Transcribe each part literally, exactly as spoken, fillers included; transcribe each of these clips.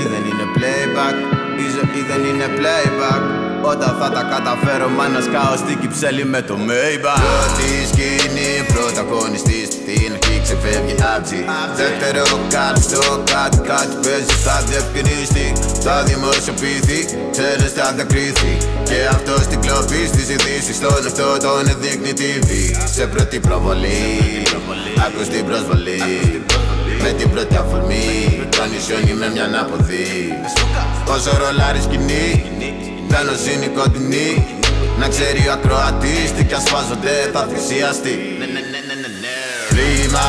ή δεν είναι playback. Η ζωή δεν είναι playback. Όταν θα τα καταφέρω μ' ανασκάω στην Κυψέλη με το Maybach. Πρώτη σκηνή, πρώτα αγωνιστής. Την αρχή ξεφεύγει άψη. Δεύτερο κάτι στο κάτι, κάτι παίζει. Θα διευκρινιστεί, θα δημοσιοποιηθεί. Ξέρεις θα δακρύθει. Και αυτός την κλοπή στις ειδήσεις. Στον αυτό τον εδείκνει τι βι. Σε πρώτη προβολή, άκρος την προσβολή. Με την πρώτη αφορμή, τον ισιώνει με μια αναποδή. Όσο ρολάρει σκηνή, πλάνος είναι κοντινή. Να ξέρει ο ακροατής τι κι ασφάζονται θα θυσιαστεί. Ρήμα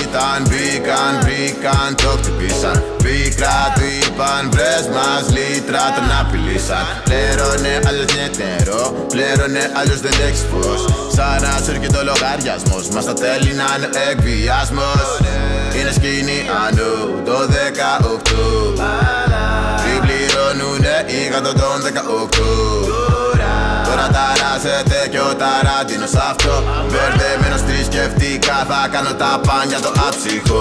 ήταν, μπήκαν, βρήκαν, το χτυπήσαν. Πίκρα του είπαν, βρες μας λίτρα, τον απειλήσαν. Πλέρωνε άλλος είναι νερό, πλέρωνε άλλος δεν έχεις φως. Σαν να σου έρχεται ο λογαριασμός, μας τα τέλει να είναι εκβιασμός. Είναι σκηνή ανού το δεκαοκτώ. Τι πληρώνουνε οι κάτω των δεκαοκτώ. Τώρα ταράζεται κι ο Ταραντίνος αυτό. Μπερδεμένος τι σκεφτήκα, θα κάνω τα πάνια το άψυχο.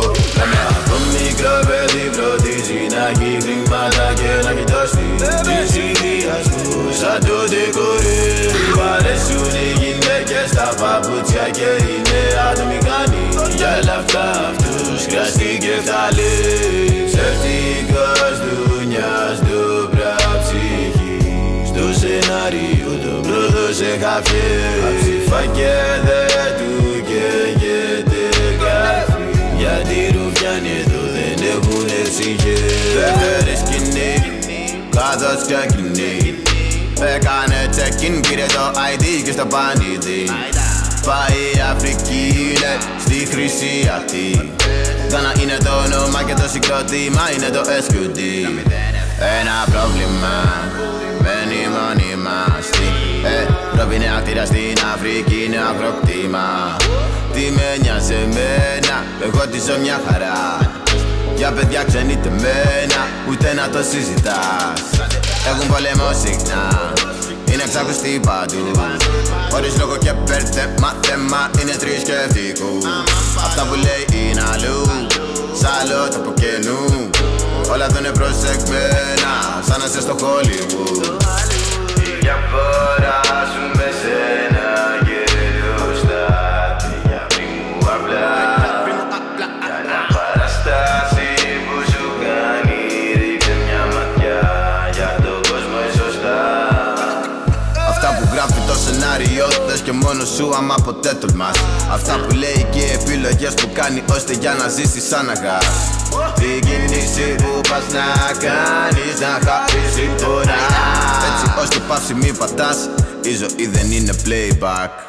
Το μικρό παιδί φροντίζει να έχει χρήματα και να κοιτώσει της ιδείας του σαν το ντεκορί. Του αρέσουν οι γυναίκες τα παπούτσια και η νέα του μηχανή. Για όλα αυτά αυτούς χρειαστεί κεφταλή. Ψευτικός δουνιάς ντουπρά ψυχή. Στο σενάριο το πρόδωσε χαφιέ. Αψήφα και δεν του καίγεται καφή. Γιατί ρουφιάνοι εδώ δεν έχουνε ψυχή. Δεύτερη σκηνή, κάθος και κοινή. Έκανε check-in πήρε το άι ντι και στο πανίδι. Πάει η Αφρική είναι στη Χρυσή Ακτή. Γκάνα είναι το όνομα και το συγκρότημα είναι το ες κιου ντι. Ένα πρόβλημα μένει μόνιμα. Ευρώπη είναι ακτήρα στην Αφρική είναι αγροκτήμα. Τι με νοιάζει εμένα, εγώ τη ζω μια χαρά. Για παιδιά ξενιτεμένα ούτε να το συζητάς. Έχουν πολεμό συχνά, είναι εξάκουστοι παντού. Χωρίς λόγο και μπέρδεμα, θέμα είναι θρησκευτικού. Αυτά που λέει είναι αλλού, σ' άλλο το από καινού. Όλα εδώ είναι προσεγμένα, σαν να είσαι στο Hollywood. Η διαφορά σου με σένα και το στάτη. Για πριν μου απλά, για να παραστάσει. Και μόνο σου άμα ποτέ τολμάς. Αυτά που λέει και οι επιλογές που κάνει ώστε για να ζήσεις σαν αγάς. Την κίνηση που πας να κάνεις να χαρίσει τώρα. Έτσι ώστε παύση μη πατάς. Η ζωή δεν είναι playback.